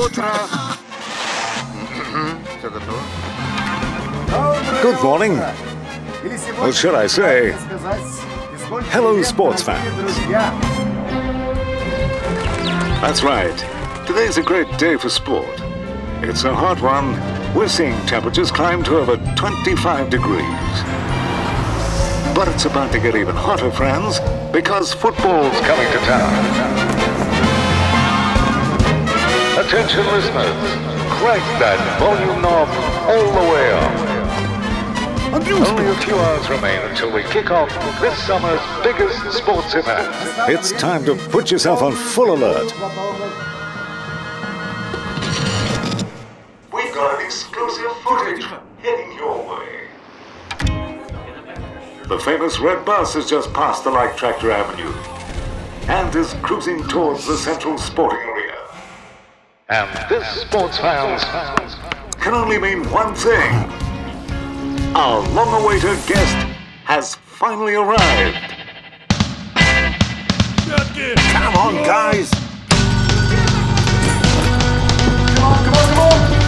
Good morning. What should I say? Hello, sports fans. That's right. Today's a great day for sport. It's a hot one. We're seeing temperatures climb to over 25 degrees. But it's about to get even hotter, friends, because football's coming to town. Attention listeners, crank that volume knob all the way up. Only a few hours remain until we kick off this summer's biggest sports event. It's time to put yourself on full alert. We've got exclusive footage heading your way. The famous red bus has just passed the light tractor avenue and is cruising towards the central sporting area. And this, sports fans, can only mean one thing. Our long-awaited guest has finally arrived. Come on, guys! Come on!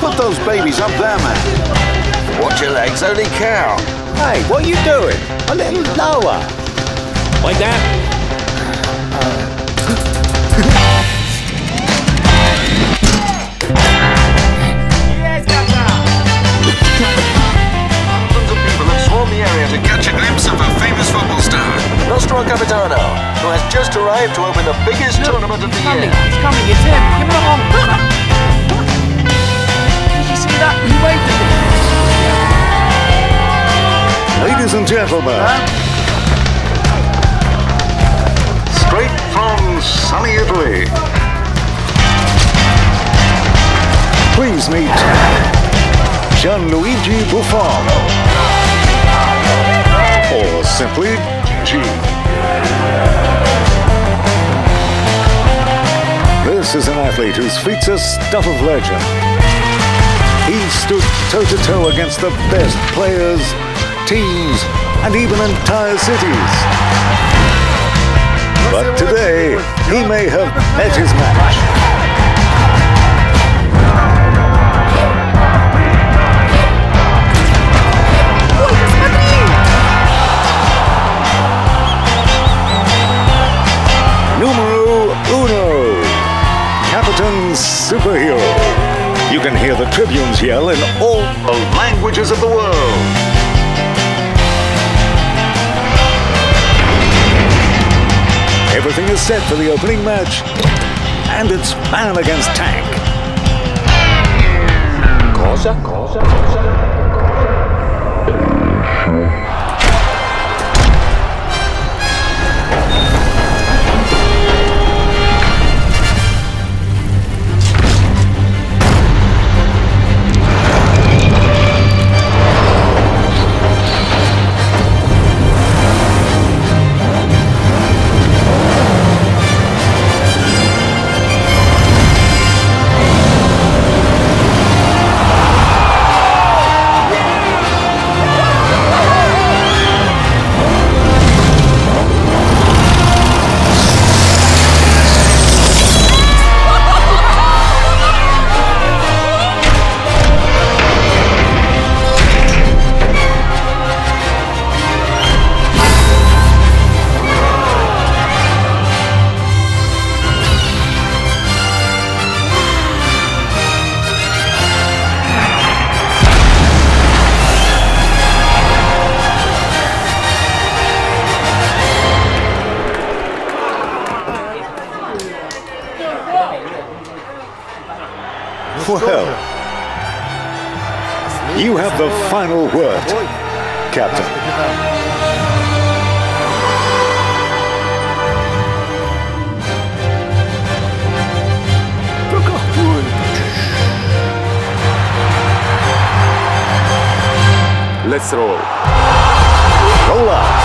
Put those babies up there, man. Watch your legs, holy cow. Hey, what are you doing? A little lower. Like that? Tons of people have swarmed the area to catch a glimpse of a famous football star. Nostro Capitano, who has just arrived to open the biggest tournament of the year. He's coming, it's him. Give him a home. Did you see that? He waved at him. Ladies and gentlemen, straight from sunny Italy, please meet Gianluigi Buffon, or simply This is an athlete whose feats are stuff of legend. He stood toe-to-toe against the best players, teams, and even entire cities. But today, he may have met his match. Numero Uno, Captain Superhero. You can hear the Tribunes yell in all the languages of the world. Everything is set for the opening match, and it's man against tank. Cosa? Well, you have the final word, Captain. Let Let's roll. Roll up.